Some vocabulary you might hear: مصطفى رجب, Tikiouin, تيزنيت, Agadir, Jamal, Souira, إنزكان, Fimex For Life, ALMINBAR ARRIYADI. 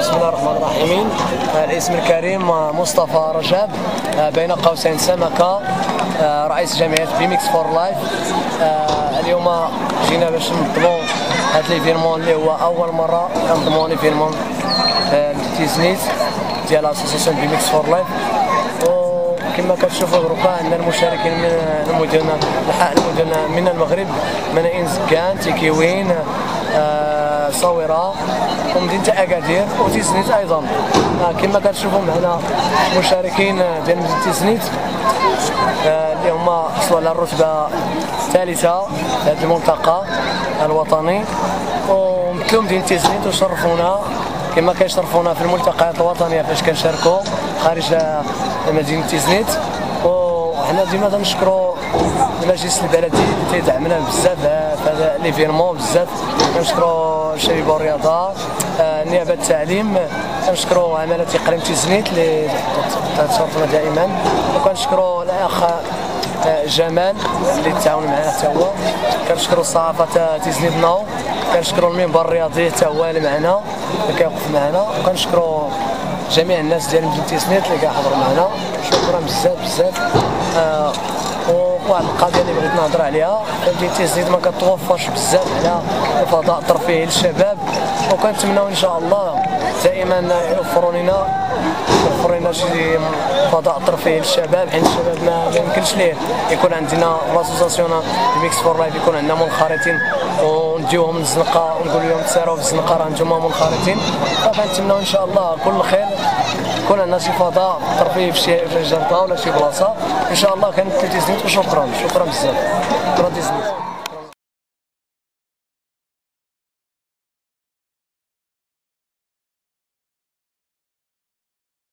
بسم الله الرحمن الرحيم. الاسم الكريم مصطفى رجب، بين قوسين سمكة، رئيس جمعية فيمكس فور لايف. اليوم جينا باش ننظموا هذا ليفينمون اللي هو أول مرة ننظموا ليفينمون تيزنيت ديال أسوسيسيون فيمكس فور لايف. كما كتشوفوا دروكا عندنا المشاركين من المدن من المغرب، من إنزكان، تيكيوين، صويرة، ومدينة أكادير، وتيزنيت أيضا. كما كتشوفوا معنا مشاركين ديال مدينة تيزنيت اللي هما حصلوا على الرتبة الثالثة لهذه المنطقة الوطني، ومثلوا مدينة تيزنيت وشرفونا كما كيشرفونا في الملتقيات الوطنيه فاش كنشاركوا خارج مدينه تيزنيت. وحنا ديما تنشكروا المجلس البلدي اللي تيدعمنا بزاف في هذا ليفينمون، بزاف كنشكروا شباب الرياضه، النيابه التعليم، كنشكروا عماله اقليم تيزنيت اللي تتصرفنا دائما، وكنشكروا الاخ جمال اللي تعاون معنا حتى هو، كنشكروا الصحافه تيزنيت ناو، كنشكروا المنبر الرياضي حتى هو اللي معنا اللي كيوقف معنا، وكنشكروا جميع الناس ديال مدينة تيزنيت اللي كيحضروا معنا. شكرا بزاف بزاف. واحد القضيه اللي بغيت نهضر عليها، مدينة تيزنيت ما كتوفرش بزاف على الفضاء الترفيهي للشباب، وكنتمناو ان شاء الله دائما يوفروا لنا شي فضاء ترفيهي للشباب، حيت الشباب ما يمكنش ليه يكون عندنا لاسوسياسيون فيمكس فور لايف يكون عندنا منخرطين ونديوهم للزنقه ونقول لهم تساروا في الزنقه راه نتوما منخرطين. فكنتمناو ان شاء الله كل خير يكون عندنا شي فضاء ترفيهي في الجرده ولا شي بلاصه ان شاء الله. كانت تيزنيت وشكرا بزاف. شكرا تيزنيت.